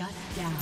Shut down.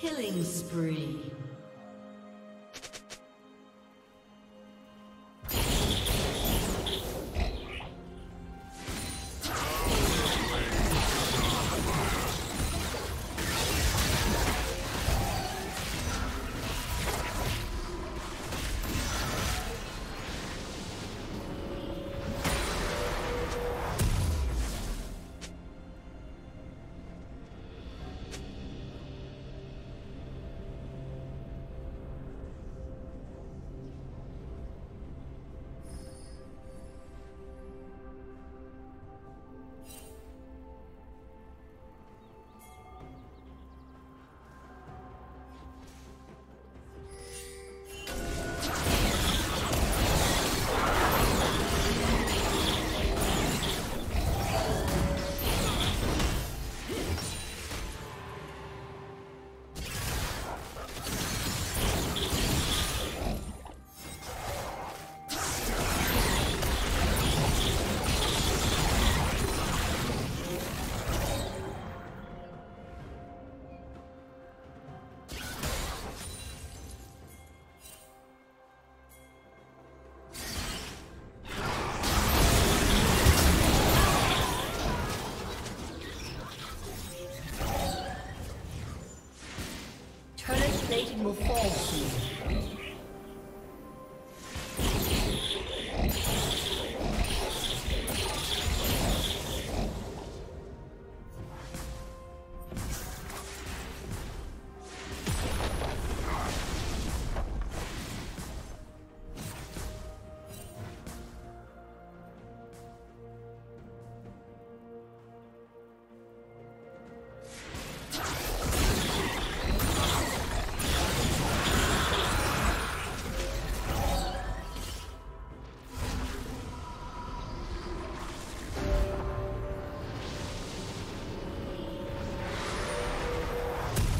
Killing spree. Will fall soon.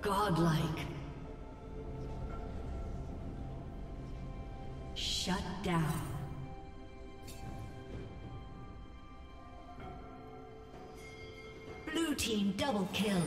Godlike. Shut down. Blue team double kill.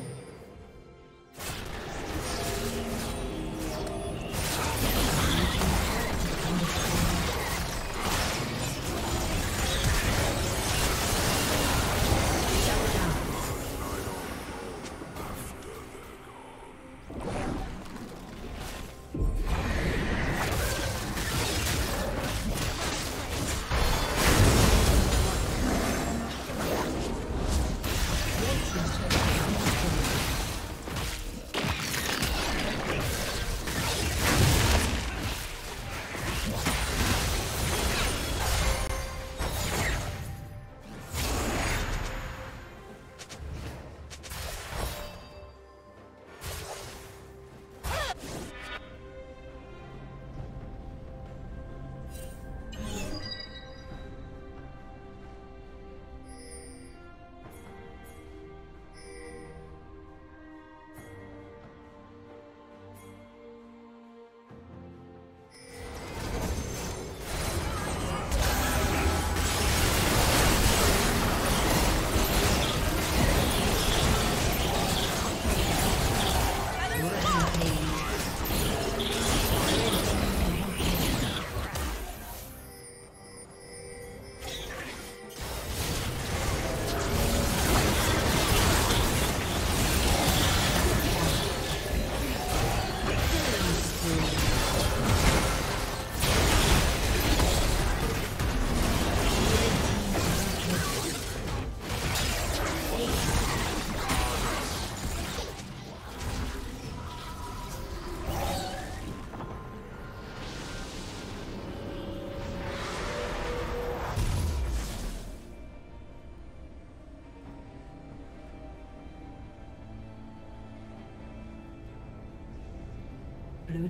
Blue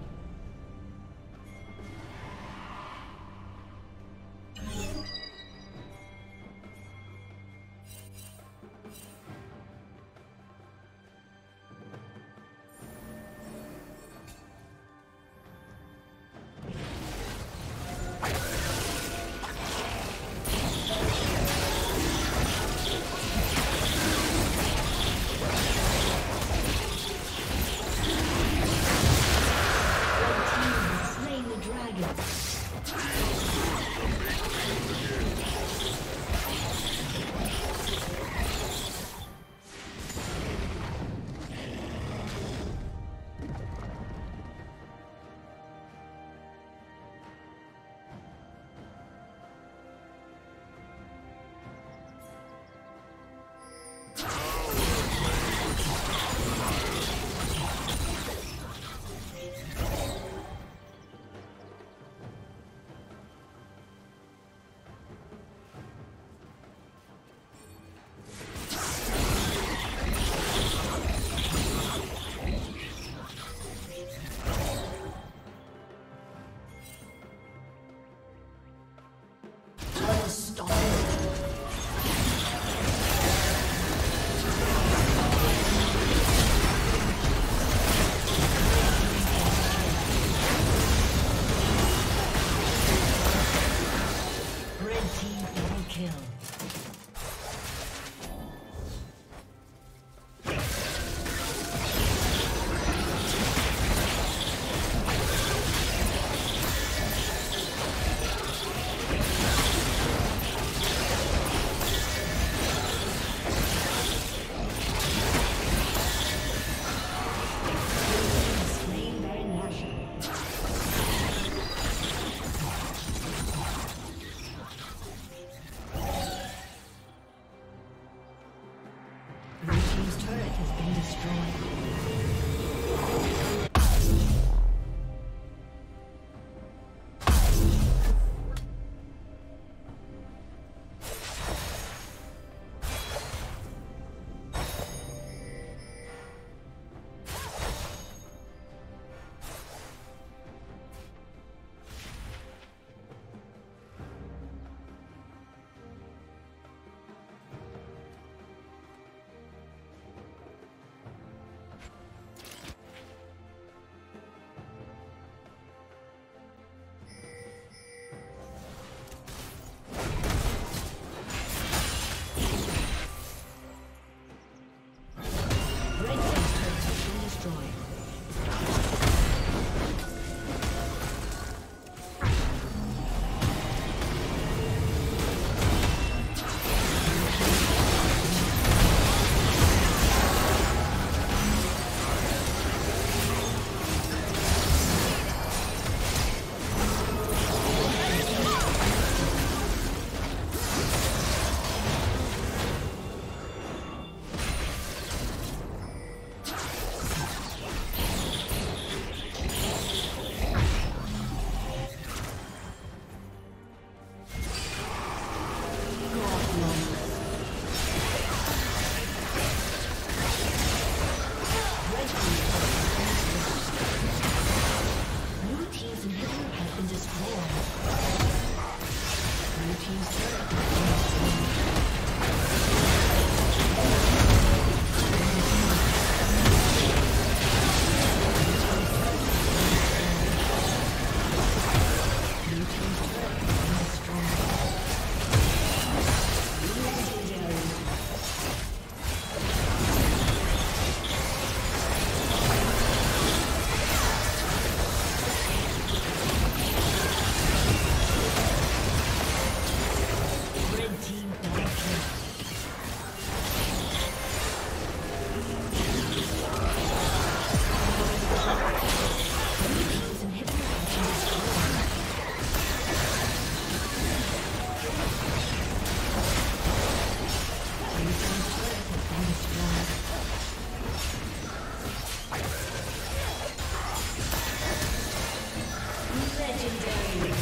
Legendary.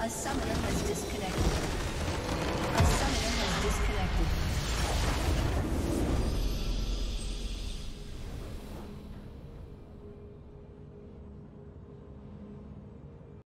A summoner has disconnected.